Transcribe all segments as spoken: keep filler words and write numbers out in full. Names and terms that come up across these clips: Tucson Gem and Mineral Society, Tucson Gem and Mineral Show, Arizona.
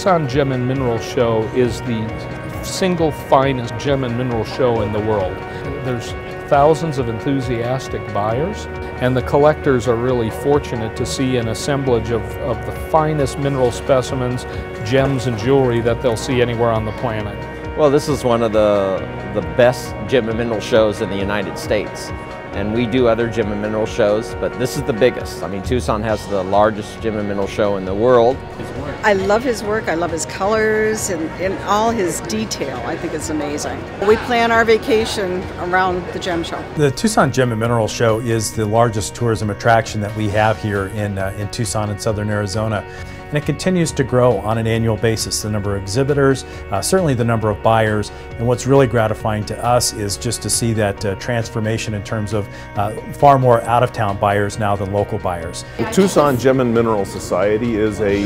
Tucson Gem and Mineral Show is the single finest gem and mineral show in the world. There's thousands of enthusiastic buyers, and the collectors are really fortunate to see an assemblage of, of the finest mineral specimens, gems and jewelry that they'll see anywhere on the planet. Well, this is one of the, the best gem and mineral shows in the United States. And we do other gem and mineral shows, but this is the biggest. I mean, Tucson has the largest gem and mineral show in the world. I love his work, I love his colors, and, and all his detail. I think it's amazing. We plan our vacation around the gem show. The Tucson Gem and Mineral Show is the largest tourism attraction that we have here in, uh, in Tucson and Southern Arizona. And it continues to grow on an annual basis. The number of exhibitors, uh, certainly the number of buyers, and what's really gratifying to us is just to see that uh, transformation in terms of uh, far more out-of-town buyers now than local buyers. The Tucson Gem and Mineral Society is a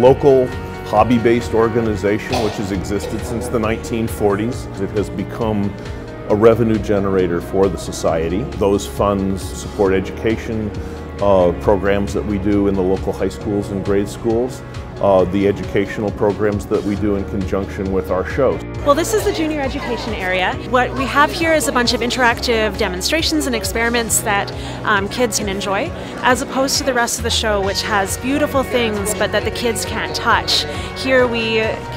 local hobby-based organization which has existed since the nineteen forties. It has become a revenue generator for the society. Those funds support education, Uh, programs that we do in the local high schools and grade schools, uh, the educational programs that we do in conjunction with our shows. Well, this is the junior education area. What we have here is a bunch of interactive demonstrations and experiments that um, kids can enjoy, as opposed to the rest of the show, which has beautiful things but that the kids can't touch. Here we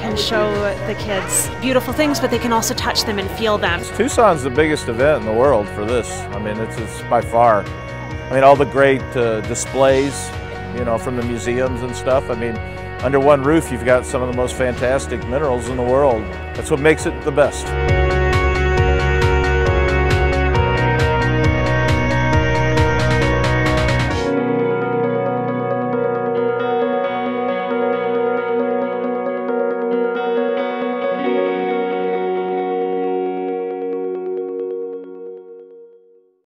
can show the kids beautiful things, but they can also touch them and feel them. Tucson's the biggest event in the world for this. I mean, it's, it's by far. I mean, all the great uh, displays, you know, from the museums and stuff. I mean, under one roof, you've got some of the most fantastic minerals in the world. That's what makes it the best.